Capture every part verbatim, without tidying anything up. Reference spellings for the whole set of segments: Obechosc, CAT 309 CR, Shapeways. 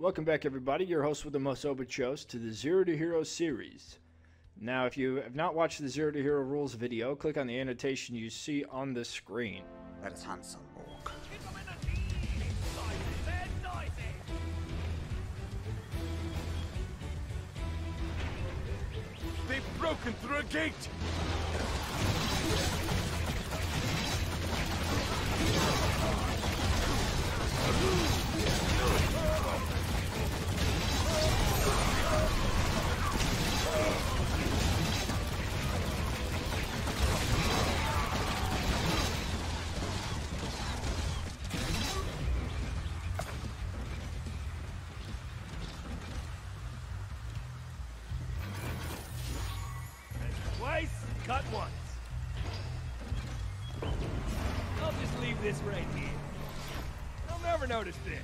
Welcome back, everybody. Your host with the most, Obechosc, to the Zero to Hero series. Now, if you have not watched the Zero to Hero rules video, click on the annotation you see on the screen. That is handsome, Orc. They've broken through a gate! Cut once. I'll just leave this right here. They'll never notice this.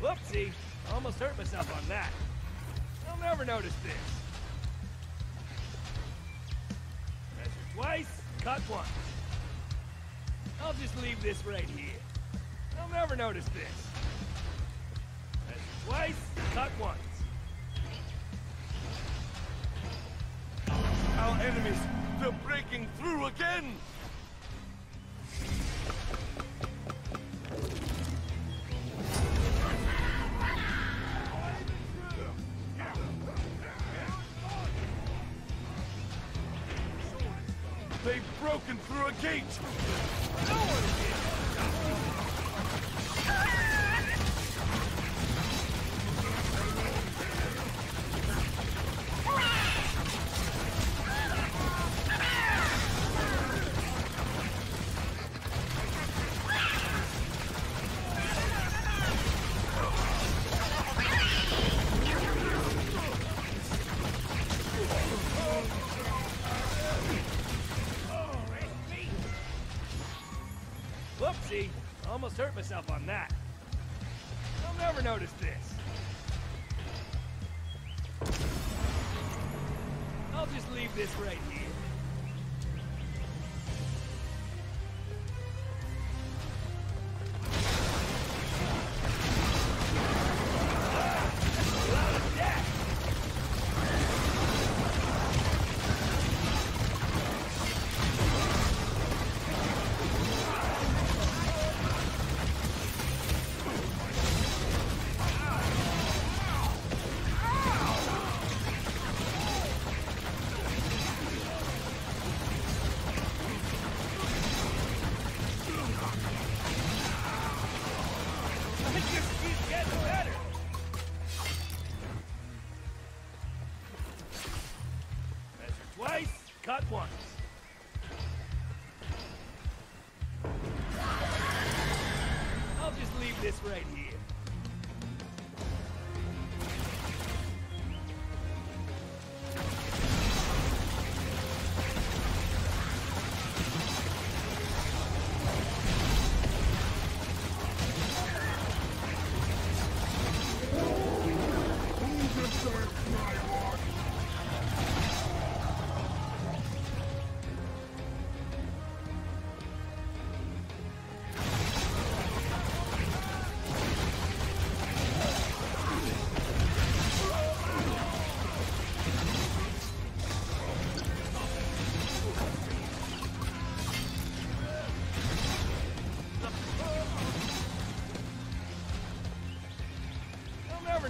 Whoopsie, I almost hurt myself on that. They'll never notice this. Measure twice, cut once. I'll just leave this right here. They'll never notice this. Measure twice, cut once. Our enemies, they're breaking through again! They've broken through a gate! No one is here! Whoopsie, I almost hurt myself on that. They'll never notice this. I'll just leave this right here. Cut once. I'll just leave this right here.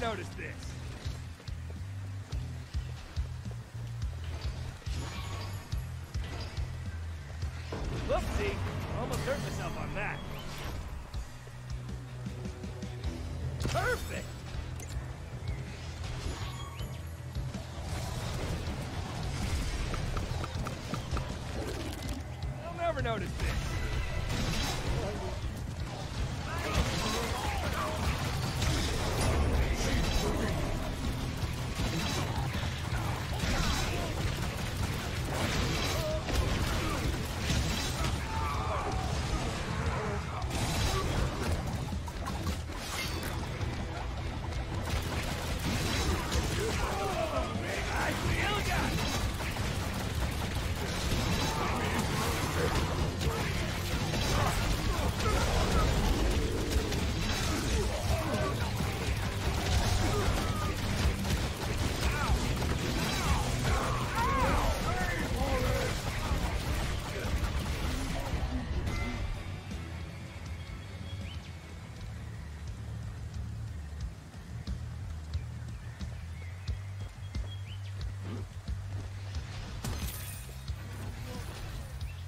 Notice this. Whoopsie, I almost hurt myself on that. Perfect. noticed this.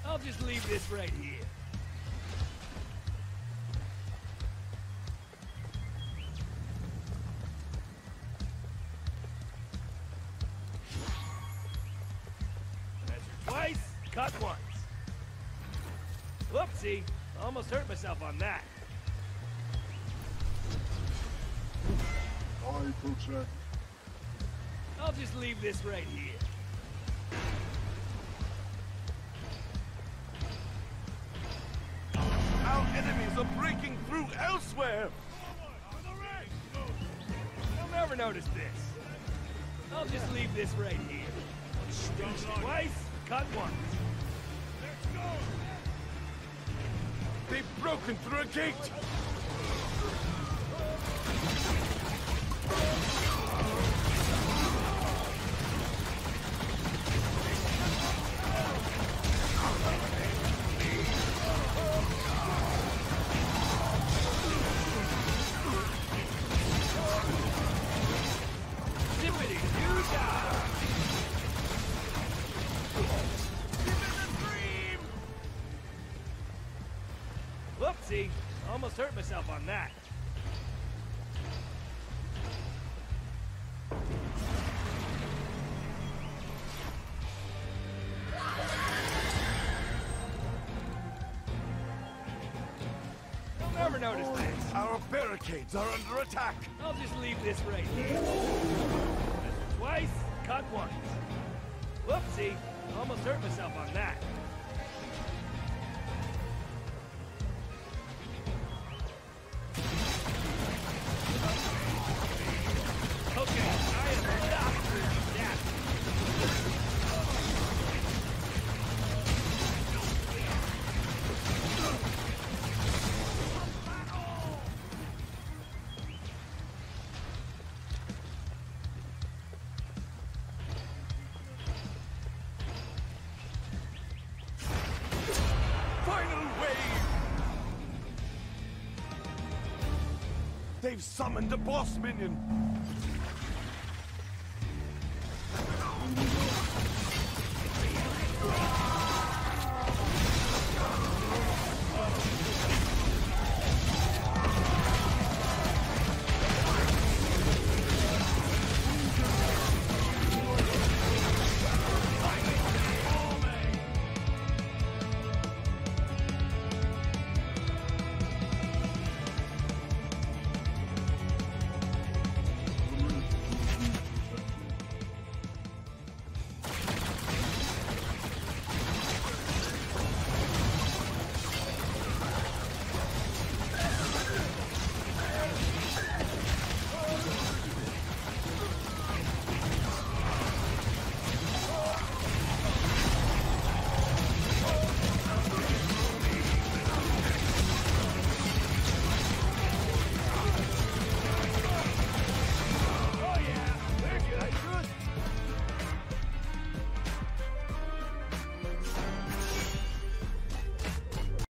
I'll just leave this right here. Measure twice, cut once. Whoopsie, almost hurt myself on that. Aye, Butcher. I'll just leave this right here. Enemies are breaking through elsewhere! They'll never notice this. I'll just leave this right here. Twice, cut once. Let's go! They've broken through a gate! Whoopsie, almost hurt myself on that. They'll never notice this. Our barricades are under attack. I'll just leave this right here. Twice, cut once. Whoopsie, almost hurt myself on that. They've summoned the boss minion!